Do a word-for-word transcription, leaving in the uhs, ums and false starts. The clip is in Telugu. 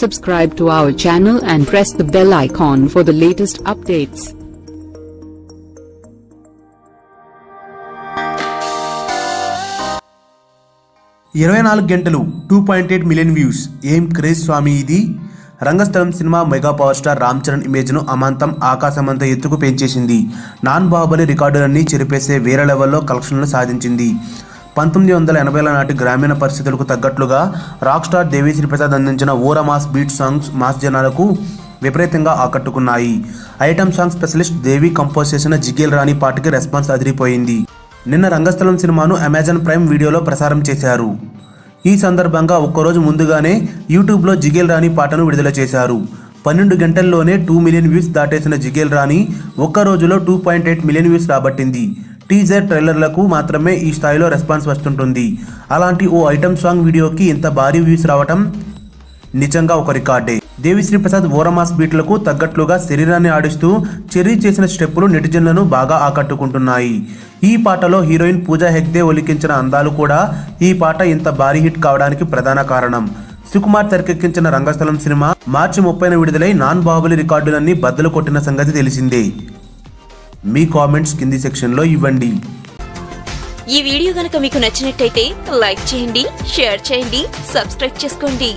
Subscribe to our channel and press the bell icon for the latest updates. ఇరవై నాలుగు గంటలు two point eight million views. ఏం క్రేజ్ స్వామి ఇది. Rangasthalam cinema mega power star Ram Charan ఇమేజ్ను అమాంతం ఆకాశమంత ఎత్తుకు పెంచేసింది. నాన్ బాహుబలి రికార్డులన్నీ చెరిపేసే వేరే లెవెల్లో కలెక్షన్లు సాధించింది. పంతొమ్మిది వందల ఎనభైల నాటి గ్రామీణ పరిస్థితులకు తగ్గట్లుగా రాక్ స్టార్ దేవిశ్రీ ప్రసాద్ అందించిన ఓరా మాస్ బీట్ సాంగ్స్ మాస్ జనాలకు విపరీతంగా ఆకట్టుకున్నాయి. Item song specialist Devi compose చేసిన జిగేల్ రాణి పాటకి రెస్పాన్స్ అదిరిపోయింది. నిన్న రంగస్థలం సినిమాను అమెజాన్ ప్రైమ్ వీడియోలో ప్రసారం చేశారు. ఈ సందర్భంగా ఒక్కరోజు ముందుగానే యూట్యూబ్లో జిగేల్ రాణి పాటను విడుదల చేశారు. పన్నెండు గంటల్లోనే టూ మిలియన్ వ్యూస్ దాటేసిన జిగేల్ రాణి ఒక్కరోజులో two point eight million views రాబట్టింది. టీజర్ ట్రైలర్లకు మాత్రమే ఈ స్థాయిలో రెస్పాన్స్ వస్తుంటుంది. అలాంటి ఓ ఐటమ్ సాంగ్ వీడియోకి ఇంత భారీ వ్యూస్ రావటం నిజంగా ఒక రికార్డే. దేవిశ్రీ ప్రసాద్ ఓరమాస్ బీట్లకు తగ్గట్లుగా శరీరాన్ని ఆడిస్తూ చెర్రీ చేసిన స్టెప్పులు నెటిజన్లను బాగా ఆకట్టుకుంటున్నాయి. ఈ పాటలో హీరోయిన్ పూజా హెగ్డే ఒలికించిన అందాలు కూడా ఈ పాట ఇంత భారీ హిట్ కావడానికి ప్రధాన కారణం. సుకుమార్ తెరకెక్కించిన రంగస్థలం సినిమా మార్చి ముప్పైన విడుదలై నాన్ బాహుబలి రికార్డులన్నీ బద్దలు కొట్టిన సంగతి తెలిసిందే. మీ కామెంట్స్ కింది సెక్షన్లో ఇవ్వండి. ఈ వీడియో గనుక మీకు నచ్చినట్టయితే లైక్ చేయండి, షేర్ చేయండి, సబ్స్క్రైబ్ చేసుకోండి.